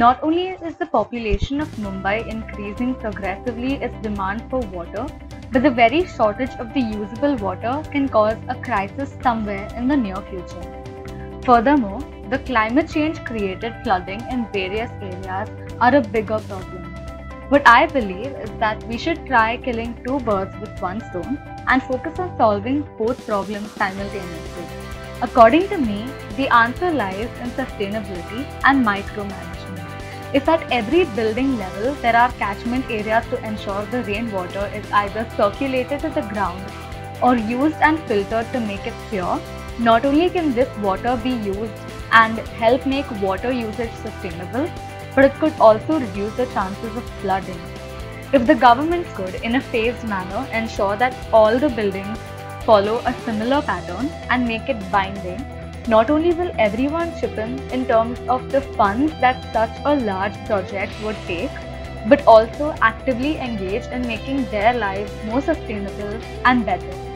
Not only is the population of Mumbai increasing progressively its demand for water, but the very shortage of the usable water can cause a crisis somewhere in the near future. Furthermore, the climate change created flooding in various areas are a bigger problem. What I believe is that we should try killing two birds with one stone and focus on solving both problems simultaneously. According to me, the answer lies in sustainability and micromanagement. If at every building level there are catchment areas to ensure the rainwater is either circulated to the ground or used and filtered to make it pure, not only can this water be used and help make water usage sustainable, but it could also reduce the chances of flooding. If the governments could, in a phased manner, ensure that all the buildings follow a similar pattern and make it binding, not only will everyone chip in terms of the funds that such a large project would take, but also actively engage in making their lives more sustainable and better.